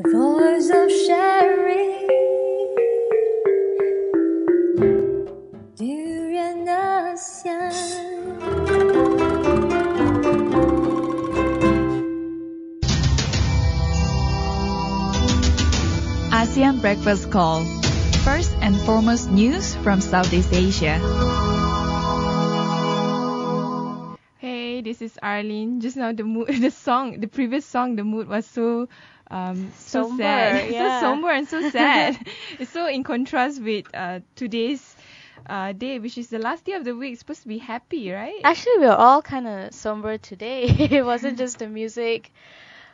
The voice of Sherry Durian ASEAN Breakfast Call. First and foremost news from Southeast Asia. Hey, this is Arlene. Just now the previous song, the mood was so somber, sad, yeah. So somber and so sad. It's so in contrast with today's day, which is the last day of the week. It's supposed to be happy, right? Actually, we are all kind of somber today. It wasn't just the music.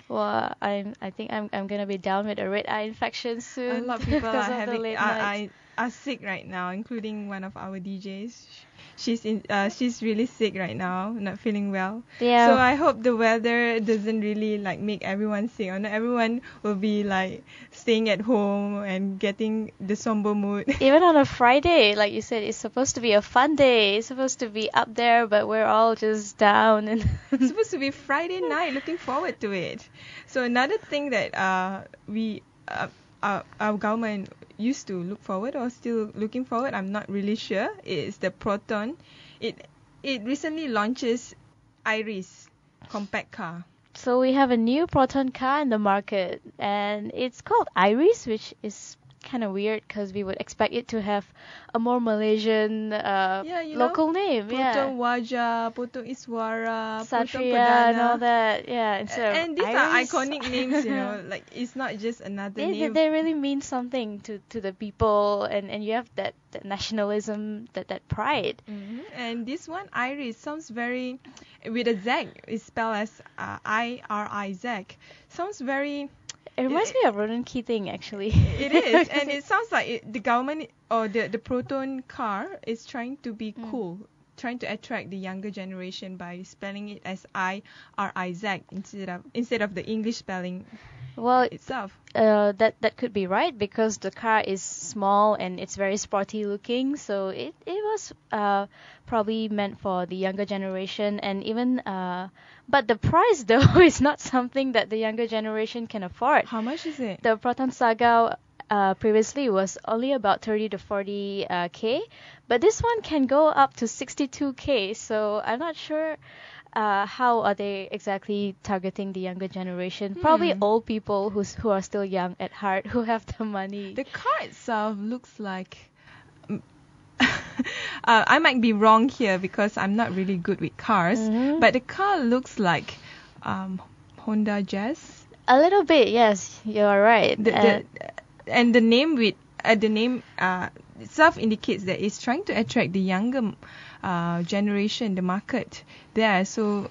Well, I think I'm gonna be down with a red eye infection soon. A lot of people are sick right now, including one of our DJs. She's really sick right now, not feeling well. Yeah. So I hope the weather doesn't really make everyone sick, or not everyone will be staying at home and getting the somber mood. Even on a Friday, like you said, it's supposed to be a fun day. It's supposed to be up there, but we're all just down. And it's supposed to be Friday night. Looking forward to it. So another thing that our government used to look forward, or still looking forward, I'm not really sure, is the Proton. It recently launches Iriz compact car. So we have a new Proton car in the market, and it's called Iriz, which is kind of weird because we would expect it to have a more Malaysian local name. Potong Wajah, Potong Iswara, Satria, Potong Perdana, and all that. Yeah, and these are iconic names, it's not just another name. They really mean something to the people, and you have that nationalism, that pride. Mm-hmm. And this one, Iriz, sounds very, with a Z, it's spelled as IRIZ. Sounds very... It reminds me of Ronan Keating, actually. It is, and it sounds like the government or the Proton car is trying to be cool, trying to attract the younger generation by spelling it as IRIZ instead of the English spelling. Well, itself. That could be right, because the car is small and it's very sporty looking, so it was probably meant for the younger generation, and even but the price though is not something that the younger generation can afford. How much is it? The Proton Sagao previously was only about 30 to 40 K, but this one can go up to 62 K. So I'm not sure. How are they exactly targeting the younger generation? Probably old people who are still young at heart, who have the money. The car itself looks like... I might be wrong here because I'm not really good with cars, but the car looks like Honda Jazz. A little bit, yes, you're right. And the name with... the name itself indicates that it's trying to attract the younger generation, the market there. So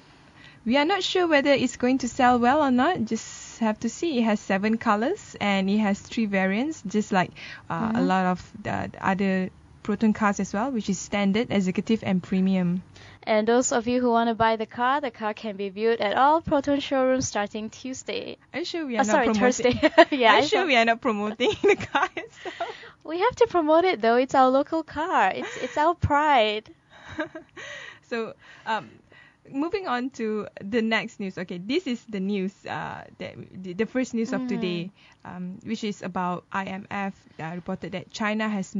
we are not sure whether it's going to sell well or not. Just have to see. It has 7 colors and it has 3 variants, just like a lot of the other Proton cars as well, which is standard, executive and premium. And those of you who want to buy the car can be viewed at all Proton showrooms starting Tuesday. I'm sure we are not promoting. Thursday. Yeah, I'm sure we are not promoting the car itself. We have to promote it though. It's our local car. It's our pride. So, moving on to the next news. Okay, this is the news, the first news of today, which is about IMF that reported that China has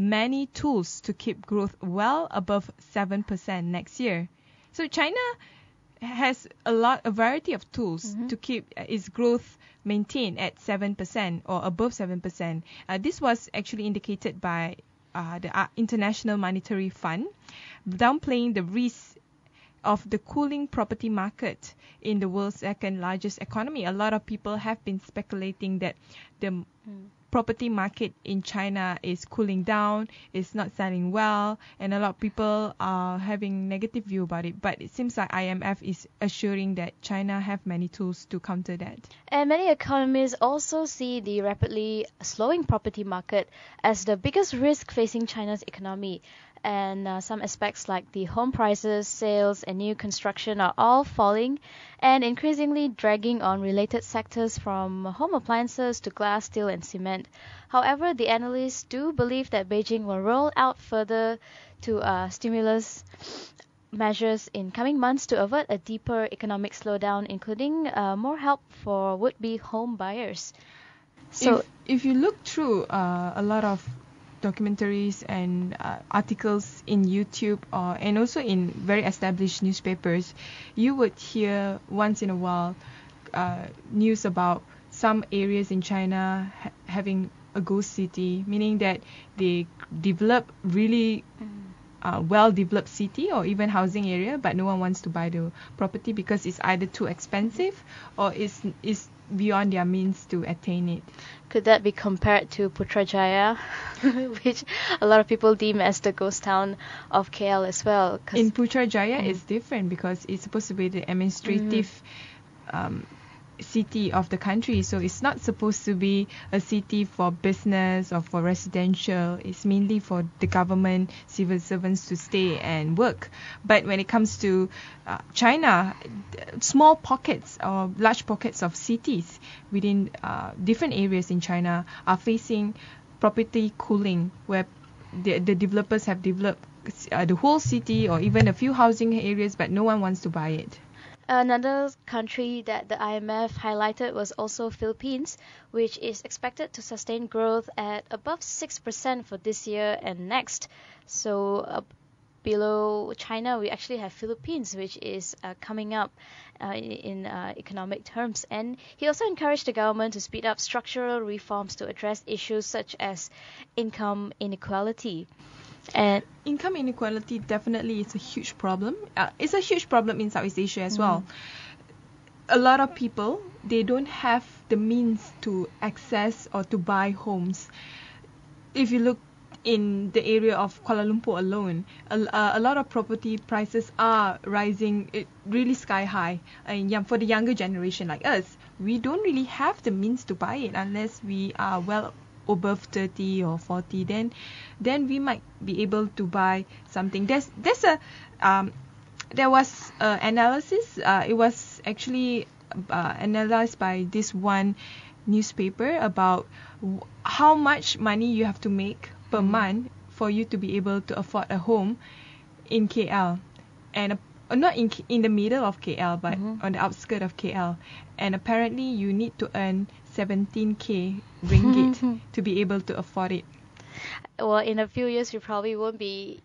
many tools to keep growth well above 7% next year. So China has a variety of tools to keep its growth maintained at 7% or above 7%. This was actually indicated by the International Monetary Fund, downplaying the risk of the cooling property market in the world's second largest economy. A lot of people have been speculating that the property market in China is cooling down, it's not selling well, and a lot of people are having negative view about it. But it seems like IMF is assuring that China have many tools to counter that. And many economists also see the rapidly slowing property market as the biggest risk facing China's economy. And some aspects like the home prices, sales, and new construction are all falling and increasingly dragging on related sectors, from home appliances to glass, steel, and cement. However, the analysts do believe that Beijing will roll out further to stimulus measures in coming months to avert a deeper economic slowdown, including more help for would-be home buyers. So, if you look through a lot of documentaries and articles in YouTube and also in very established newspapers, you would hear once in a while news about some areas in China having a ghost city, meaning that they develop really well-developed city or even housing area, but no one wants to buy the property because it's either too expensive or it's beyond their means to attain it. Could that be compared to Putrajaya, which a lot of people deem as the ghost town of KL as well? In Putrajaya, it's different because it's supposed to be the administrative city of the country, so it's not supposed to be a city for business or for residential. It's mainly for the government, civil servants to stay and work. But when it comes to China, small pockets or large pockets of cities within different areas in China are facing property cooling, where the developers have developed the whole city or even a few housing areas, but no one wants to buy it. Another country that the IMF highlighted was also Philippines, which is expected to sustain growth at above 6% for this year and next. So below China, we actually have Philippines, which is coming up in economic terms. And he also encouraged the government to speed up structural reforms to address issues such as income inequality. And income inequality definitely is a huge problem. It's a huge problem in Southeast Asia as well. A lot of people, they don't have the means to access or to buy homes. If you look in the area of Kuala Lumpur alone, a lot of property prices are rising really sky high. And for the younger generation like us, we don't really have the means to buy it unless we are well above 30 or 40, then we might be able to buy something. There's a there was analysis. It was actually analyzed by this one newspaper about how much money you have to make per month for you to be able to afford a home in KL, and not in the middle of KL, but on the outskirts of KL. And apparently, you need to earn 17,000 ringgit to be able to afford it. Well, in a few years, we probably won't be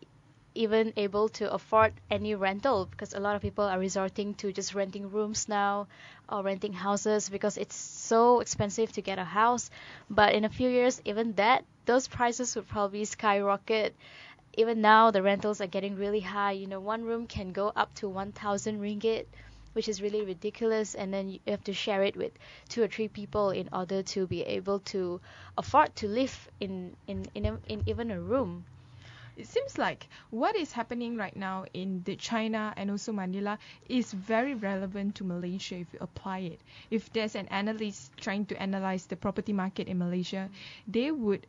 even able to afford any rental because a lot of people are resorting to just renting rooms now or renting houses because it's so expensive to get a house. But in a few years, even those prices would probably skyrocket. Even now, the rentals are getting really high. You know, one room can go up to 1,000 ringgit, which is really ridiculous, and then you have to share it with 2 or 3 people in order to be able to afford to live in even a room. It seems like what is happening right now in the China and also Manila is very relevant to Malaysia if you apply it. If there's an analyst trying to analyze the property market in Malaysia, they would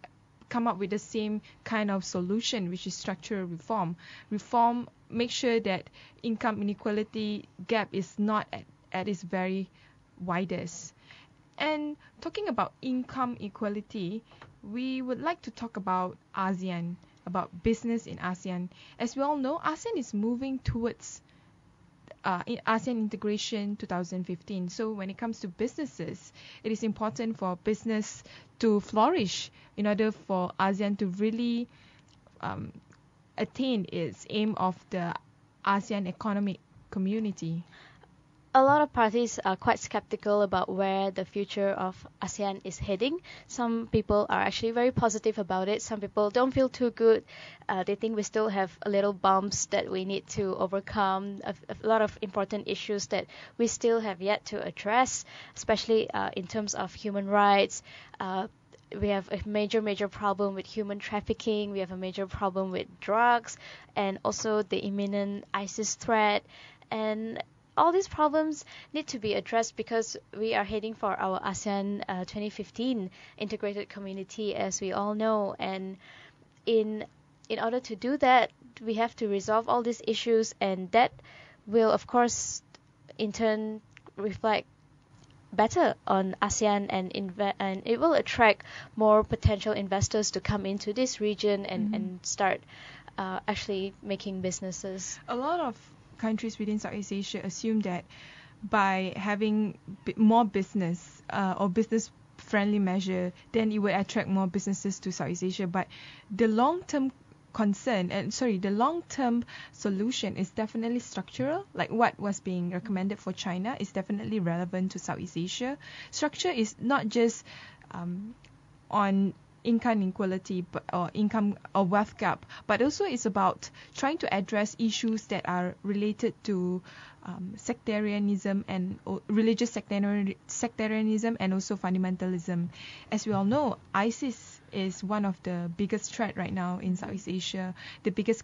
come up with the same kind of solution, which is structural reform. Reform make sure that income inequality gap is not at its very widest. And talking about income equality, we would like to talk about ASEAN, about business in ASEAN. As we all know, ASEAN is moving towards ASEAN Integration 2015. So when it comes to businesses, it is important for business to flourish in order for ASEAN to really attain its aim of the ASEAN Economic Community. A lot of parties are quite skeptical about where the future of ASEAN is heading. Some people are actually very positive about it. Some people don't feel too good. They think we still have a little bumps that we need to overcome, a lot of important issues that we still have yet to address, especially in terms of human rights. We have a major problem with human trafficking. We have a major problem with drugs and also the imminent ISIS threat. And all these problems need to be addressed because we are heading for our ASEAN 2015 integrated community, as we all know. And in order to do that, we have to resolve all these issues, and that will, of course, in turn reflect better on ASEAN, and it will attract more potential investors to come into this region and start actually making businesses. A lot of countries within Southeast Asia assume that by having more business or business-friendly measure, then it would attract more businesses to Southeast Asia. But the long-term concern, the long-term solution is definitely structural. Like what was being recommended for China is definitely relevant to Southeast Asia. Structure is not just on income inequality or income or wealth gap, but also it's about trying to address issues that are related to sectarianism and religious sectarianism and also fundamentalism. As we all know, ISIS is one of the biggest threat right now in Southeast Asia, the biggest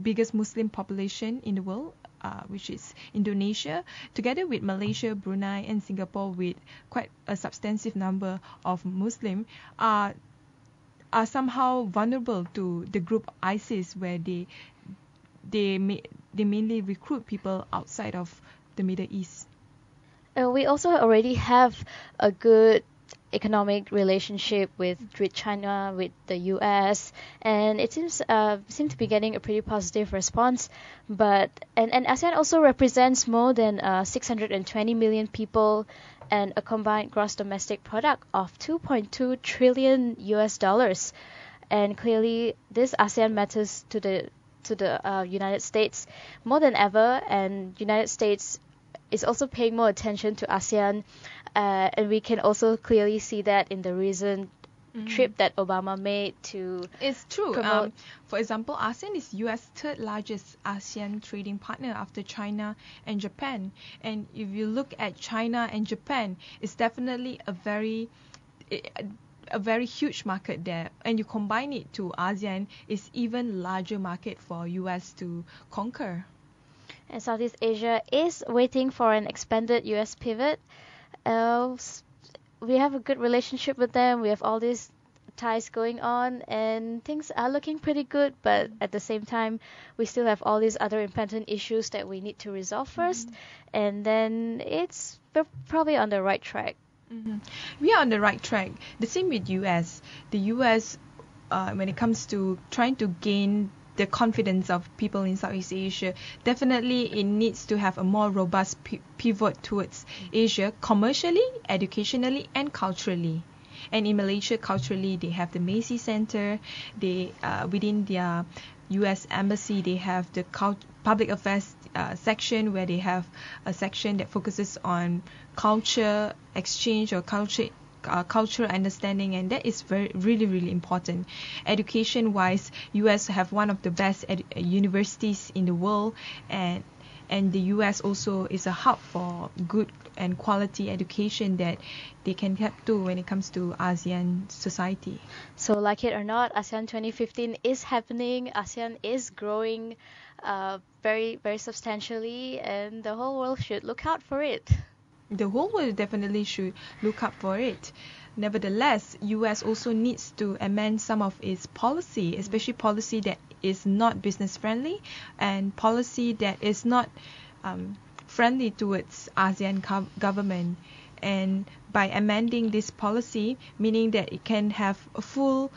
biggest Muslim population in the world, which is Indonesia, together with Malaysia, Brunei, and Singapore, with quite a substantive number of Muslims, are somehow vulnerable to the group ISIS, where they mainly recruit people outside of the Middle East. And we also already have a good economic relationship with China, with the US, and it seems to be getting a pretty positive response. And ASEAN also represents more than 620 million people and a combined gross domestic product of $2.2 trillion. And clearly, this ASEAN matters to the United States more than ever, and United States is also paying more attention to ASEAN. And we can also clearly see that in the recent trip that Obama made to It's true. For example, ASEAN is U.S. third largest ASEAN trading partner after China and Japan. And if you look at China and Japan, it's definitely a very huge market there, and you combine it to ASEAN, it's even larger market for U.S. to conquer. And Southeast Asia is waiting for an expanded U.S. pivot. We have a good relationship with them. We have all these ties going on, and things are looking pretty good. But at the same time, we still have all these other important issues that we need to resolve first, and then we're probably on the right track. Mm-hmm. We are on the right track. The same with US. The US, when it comes to trying to gain the confidence of people in Southeast Asia, definitely it needs to have a more robust pivot towards Asia, commercially, educationally, and culturally. And in Malaysia, culturally, they have the Macy Center. They within their U.S. embassy, they have the public affairs section, where they have a section that focuses on culture exchange or cultural understanding, and that is really important. Education-wise, U.S. have one of the best universities in the world, and the U.S. also is a hub for good and quality education that they can help to when it comes to ASEAN society. So, like it or not, ASEAN 2015 is happening. ASEAN is growing very, very substantially, and the whole world should look out for it. The whole world definitely should look up for it. Nevertheless, U.S. also needs to amend some of its policy, especially policy that is not business friendly and policy that is not friendly towards ASEAN government. And by amending this policy, meaning that it can have a full,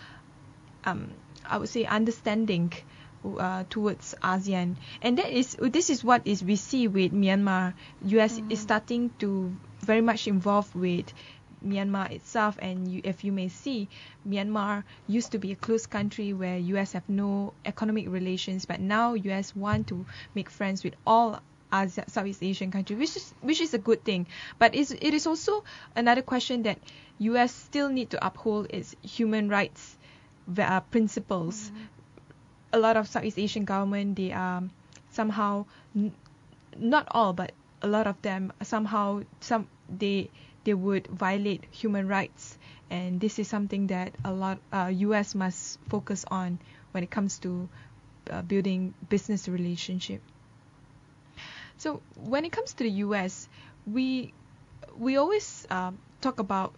understanding towards ASEAN, and this is what is we see with Myanmar. US is starting to very much involved with Myanmar itself, and if you may see, Myanmar used to be a close country where US have no economic relations, but now US want to make friends with all Southeast Asian countries, which is a good thing. But it is also another question that US still need to uphold its human rights principles. A lot of Southeast Asian government, they are somehow, not all, but a lot of them, somehow they would violate human rights, and this is something that a lot US must focus on when it comes to building business relationship. So when it comes to the US, we always talk about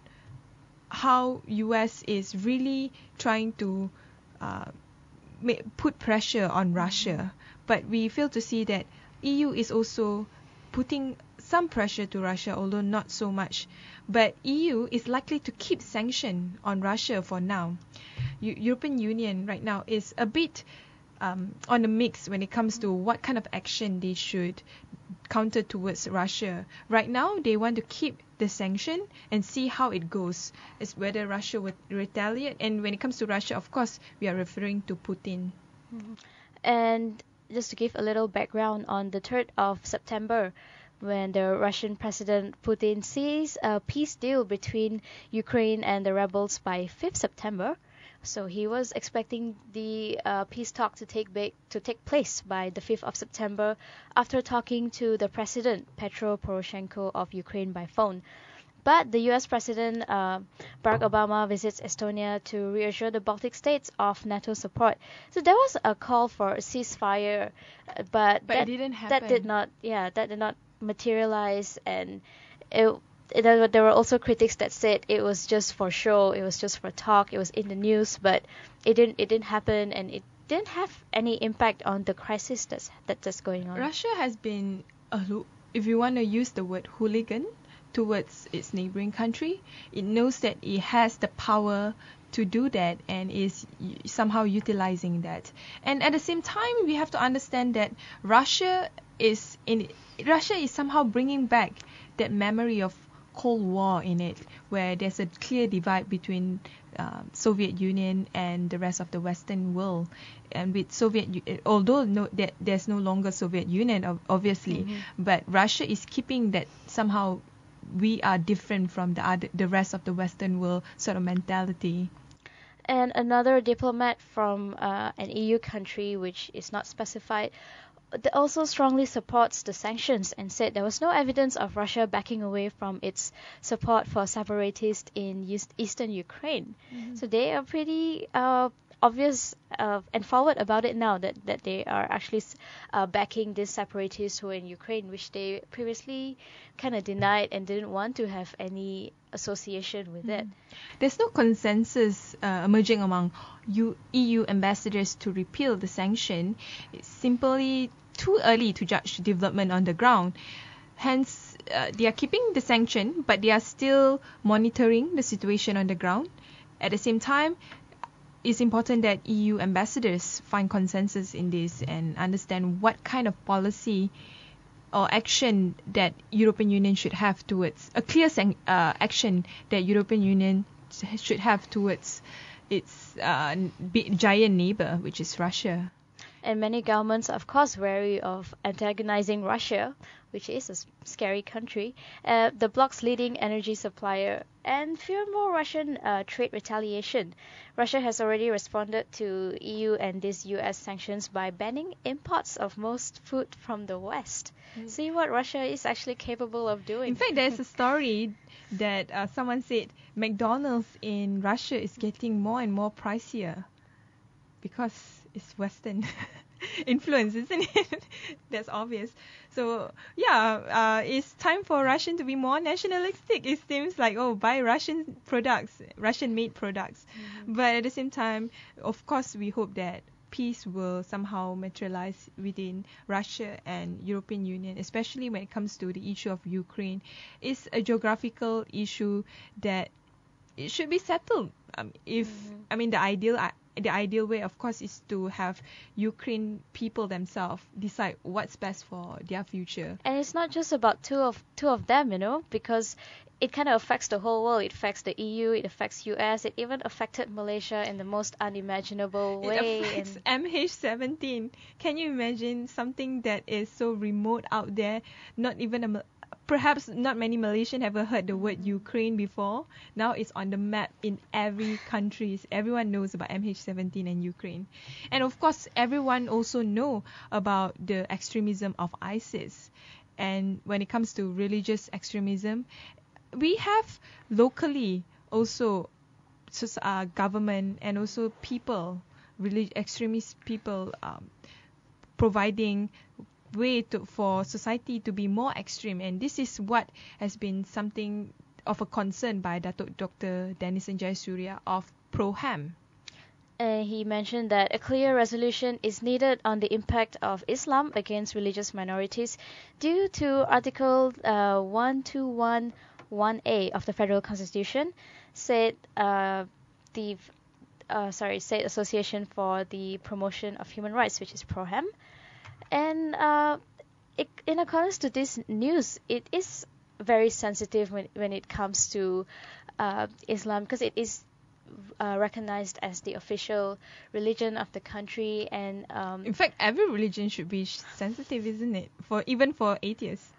how US is really trying to put pressure on Russia, but we fail to see that EU is also putting some pressure to Russia, although not so much. But EU is likely to keep sanction on Russia for now. European Union right now is a bit on the mix when it comes to what kind of action they should counter towards Russia. Right now, they want to keep the sanction and see how it goes, as whether Russia would retaliate. And when it comes to Russia, of course, we are referring to Putin. Mm-hmm. And just to give a little background, on the 3rd of September, when the Russian President Putin sees a peace deal between Ukraine and the rebels by 5th September, so he was expecting the peace talk to take place by the 5th of September after talking to the President Petro Poroshenko of Ukraine by phone. But the U.S. President Barack Obama visits Estonia to reassure the Baltic states of NATO support. So there was a call for a ceasefire, but that didn't happen. That did not materialize, and there were also critics that said it was just for show, it was just for talk, it was in the news, but it didn't happen, and it didn't have any impact on the crisis that's going on. Russia has been a, if you want to use the word, hooligan towards its neighboring country. It knows that it has the power to do that and is somehow utilizing that. And at the same time, we have to understand that Russia is somehow bringing back that memory of Cold War in it, where there's a clear divide between Soviet Union and the rest of the Western world. And with there's no longer Soviet Union, obviously, but Russia is keeping that somehow we are different from the rest of the Western world sort of mentality. And another diplomat from an EU country, which is not specified, also strongly supports the sanctions and said there was no evidence of Russia backing away from its support for separatists in eastern Ukraine. Mm-hmm. So they are pretty obvious and forward about it now that they are actually backing these separatists who are in Ukraine, which they previously kind of denied and didn't want to have any association with it. There's no consensus emerging among EU ambassadors to repeal the sanction. It's simply too early to judge development on the ground. Hence, they are keeping the sanction, but they are still monitoring the situation on the ground. At the same time, it's important that EU ambassadors find consensus in this and understand what kind of policy or action that European Union should have towards a clear action that European Union should have towards its giant neighbor, which is Russia. And many governments, of course, wary of antagonizing Russia, which is a scary country, the bloc's leading energy supplier, and fear more Russian trade retaliation. Russia has already responded to EU and these US sanctions by banning imports of most food from the West. Mm. See what Russia is actually capable of doing. In fact, there's a story that someone said McDonald's in Russia is getting more and more pricier because it's Western influence, isn't it? That's obvious. So, yeah, it's time for Russian to be more nationalistic. It seems like, buy Russian products, Russian-made products. Mm-hmm. But at the same time, of course, we hope that peace will somehow materialize within Russia and European Union, especially when it comes to the issue of Ukraine. It's a geographical issue that it should be settled. The ideal way, of course, is to have Ukraine people themselves decide what's best for their future. And it's not just about two of them, because it kind of affects the whole world. It affects the EU, it affects US, it even affected Malaysia in the most unimaginable way. It affects MH17. Can you imagine something that is so remote out there? Perhaps not many Malaysians have ever heard the word Ukraine before. Now it's on the map in every country. Everyone knows about MH17 and Ukraine. And of course, everyone also know about the extremism of ISIS. And when it comes to religious extremism, we have locally also government and also people, extremist people, providing way for society to be more extreme, and this is what has been something of a concern by Datuk Dr. Denison Jayasuria of Proham. He mentioned that a clear resolution is needed on the impact of Islam against religious minorities due to Article 121(1)(a) of the Federal Constitution, said the State Association for the Promotion of Human Rights, which is Proham. And in accordance to this news, it is very sensitive when it comes to Islam, because it is recognized as the official religion of the country. And in fact, every religion should be sensitive, isn't it? Even for atheists.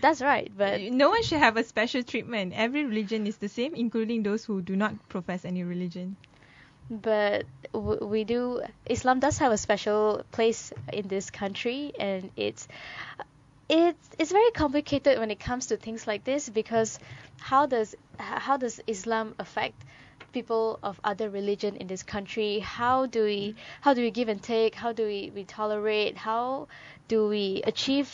That's right, but no one should have a special treatment. Every religion is the same, including those who do not profess any religion. But Islam does have a special place in this country, and it's very complicated when it comes to things like this, because how does Islam affect people of other religion in this country? How do we give and take? How do we tolerate? How do we achieve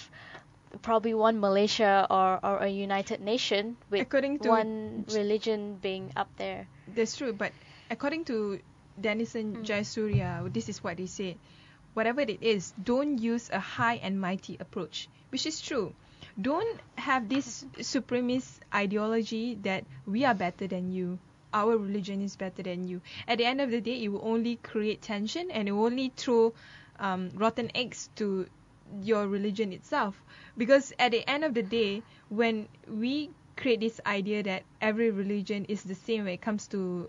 probably one Malaysia or a United Nation with one religion being up there? That's true, but according to Denison Jayasuria, this is what he said. Whatever it is, don't use a high and mighty approach, which is true. Don't have this supremacist ideology that we are better than you, our religion is better than you. At the end of the day, it will only create tension, and it will only throw rotten eggs to your religion itself. Because at the end of the day, when we create this idea that every religion is the same when it comes to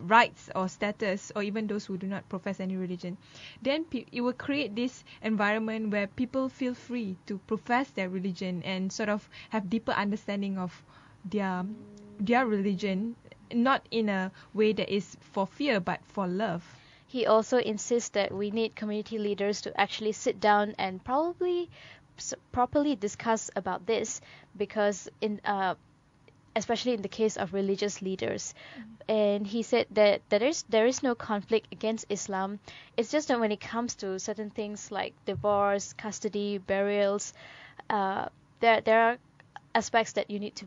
rights or status, or even those who do not profess any religion, then it will create this environment where people feel free to profess their religion and sort of have deeper understanding of their religion, not in a way that is for fear but for love. He also insists that we need community leaders to actually sit down and probably properly discuss about this, because especially in the case of religious leaders. And he said that there is no conflict against Islam. It's just that when it comes to certain things like divorce, custody, burials, there are aspects that needs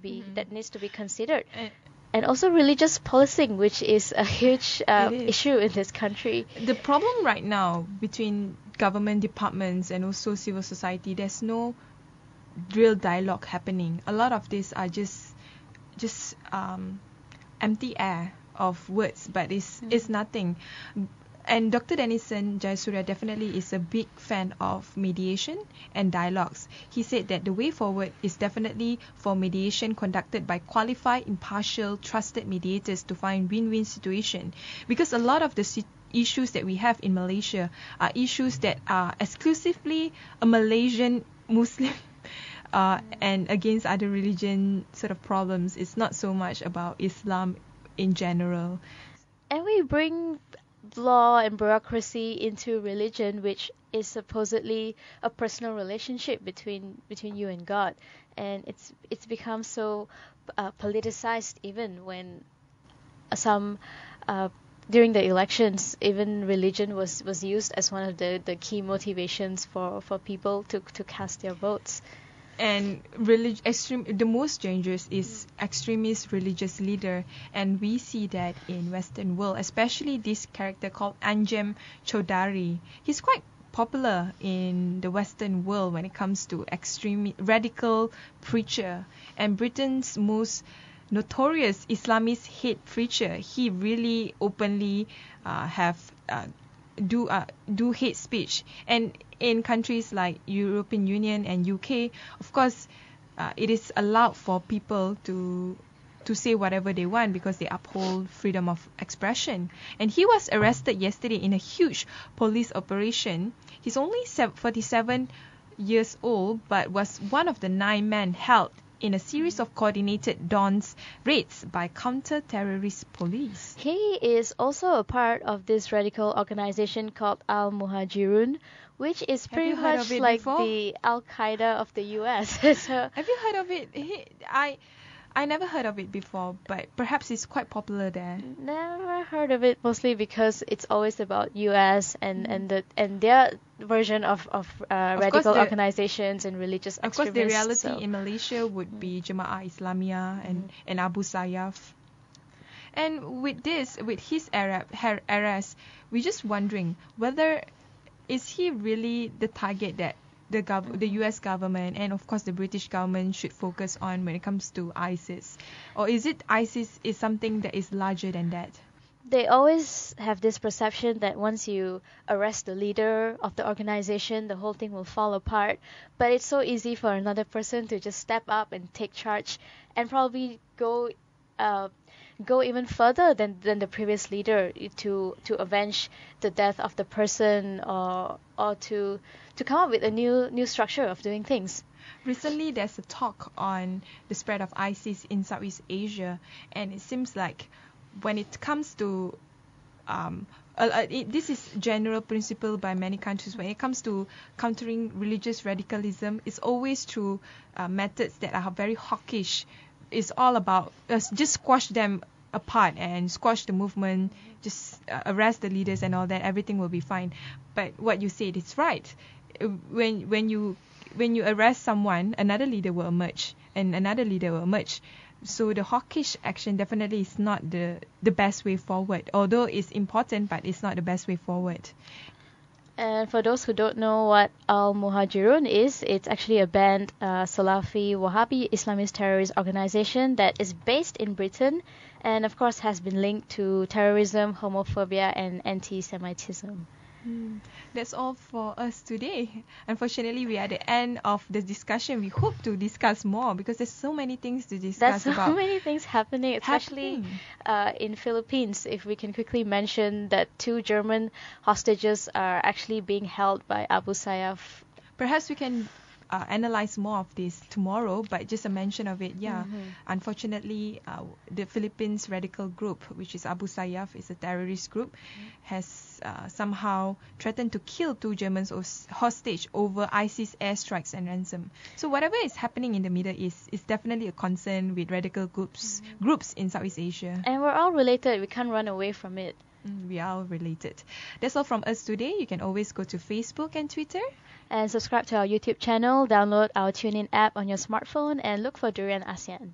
to be considered. And also religious policing, which is a huge issue in this country. The problem right now between government departments and also civil society, there's no real dialogue happening. A lot of these are just empty air of words, but it's nothing. And Dr. Denison Jayasuria definitely is a big fan of mediation and dialogues. He said that the way forward is definitely for mediation conducted by qualified, impartial, trusted mediators to find win-win situation. Because a lot of the issues that we have in Malaysia are issues that are exclusively a Malaysian Muslim and against other religion sort of problems. It's not so much about Islam in general. And we bring law and bureaucracy into religion, which is supposedly a personal relationship between you and God, and it's become so politicized. Even when during the elections, even religion was used as one of the key motivations for people to cast their votes. And the most dangerous is extremist religious leader, and we see that in Western world, especially this character called Anjem Chaudhari. He's quite popular in the Western world when it comes to extreme radical preacher, and Britain's most notorious Islamist hate preacher. He really openly do hate speech, and in countries like European Union and UK, of course, it is allowed for people to say whatever they want because they uphold freedom of expression. And he was arrested yesterday in a huge police operation. He's only 47 years old, but was one of the 9 men held in a series of coordinated dawn's raids by counter-terrorist police. He is also a part of this radical organization called Al-Muhajirun, which is pretty much like the Al-Qaeda of the US. So have you heard of it? I never heard of it before, but perhaps it's quite popular there. Never heard of it, mostly because it's always about US and their version of radical organizations and religious extremists. Of course, the reality in Malaysia would be Jamaah Islamiyah and Abu Sayyaf. And with this, with his arrest, we're just wondering whether is he really the target that the US government and of course the British government should focus on when it comes to ISIS? Or is it ISIS is something that is larger than that? they always have this perception that once you arrest the leader of the organization, the whole thing will fall apart. But it's so easy for another person to just step up and take charge and probably go even further than the previous leader to avenge the death of the person or to come up with a new structure of doing things. Recently, there's a talk on the spread of ISIS in Southeast Asia, and it seems like when it comes to this is general principle by many countries. When it comes to countering religious radicalism, it's always through methods that are very hawkish. It's all about just squash them apart and squash the movement, just arrest the leaders and all that. Everything will be fine. But what you said is right. When you arrest someone, another leader will emerge, and another leader will emerge. So the hawkish action definitely is not the best way forward. Although it's important, but it's not the best way forward. And for those who don't know what Al-Muhajirun is, it's actually a banned Salafi Wahhabi Islamist terrorist organization that is based in Britain and, of course, has been linked to terrorism, homophobia, and anti-Semitism. That's all for us today. Unfortunately, we are at the end of the discussion. We hope to discuss more because there's so many things to discuss about. There's so many things happening, especially in Philippines. If we can quickly mention that 2 German hostages are actually being held by Abu Sayyaf. Perhaps we can analyze more of this tomorrow, but just a mention of it, yeah. Unfortunately, the Philippines radical group, which is Abu Sayyaf, is a terrorist group, has somehow threatened to kill 2 Germans hostage over ISIS airstrikes and ransom. So whatever is happening in the Middle East is definitely a concern with radical groups in Southeast Asia. And we're all related. We can't run away from it. We are all related. That's all from us today. You can always go to Facebook and Twitter. And subscribe to our YouTube channel, download our TuneIn app on your smartphone, and look for Durian ASEAN.